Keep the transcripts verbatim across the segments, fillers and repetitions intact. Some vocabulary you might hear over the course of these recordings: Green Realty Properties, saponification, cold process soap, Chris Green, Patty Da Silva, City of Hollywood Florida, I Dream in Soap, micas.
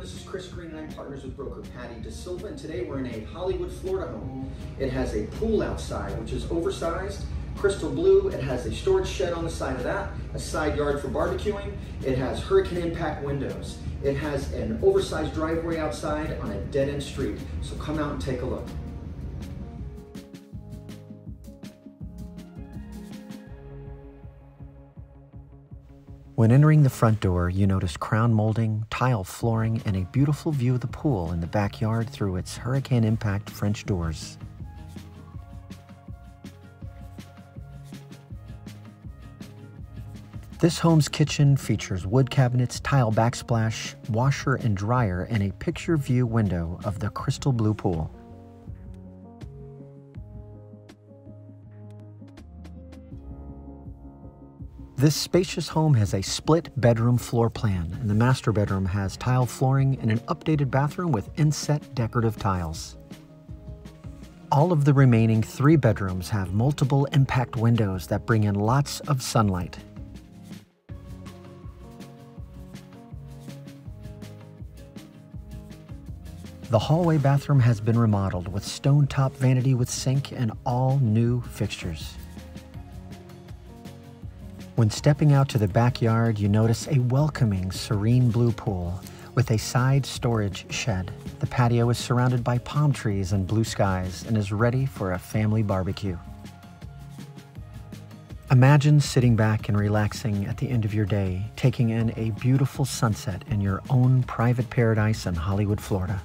everyone, this is Chris Green and I'm partners with broker Patty Da Silva, and today we're in a Hollywood, Florida home. It has a pool outside which is oversized, crystal blue. It has a storage shed on the side of that, a side yard for barbecuing. It has hurricane impact windows. It has an oversized driveway outside on a dead-end street. So come out and take a look. When entering the front door, you notice crown molding, tile flooring, and a beautiful view of the pool in the backyard through its hurricane impact French doors. This home's kitchen features wood cabinets, tile backsplash, washer and dryer, and a picture view window of the crystal blue pool. This spacious home has a split bedroom floor plan, and the master bedroom has tile flooring and an updated bathroom with inset decorative tiles. All of the remaining three bedrooms have multiple impact windows that bring in lots of sunlight. The hallway bathroom has been remodeled with stone top vanity with sink and all new fixtures. When stepping out to the backyard, you notice a welcoming, serene blue pool with a side storage shed. The patio is surrounded by palm trees and blue skies and is ready for a family barbecue. Imagine sitting back and relaxing at the end of your day, taking in a beautiful sunset in your own private paradise in Hollywood, Florida.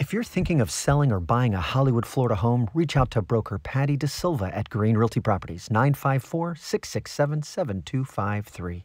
If you're thinking of selling or buying a Hollywood, Florida home, reach out to broker Patty Da Silva at Green Realty Properties, nine five four, six six seven, seven two five three.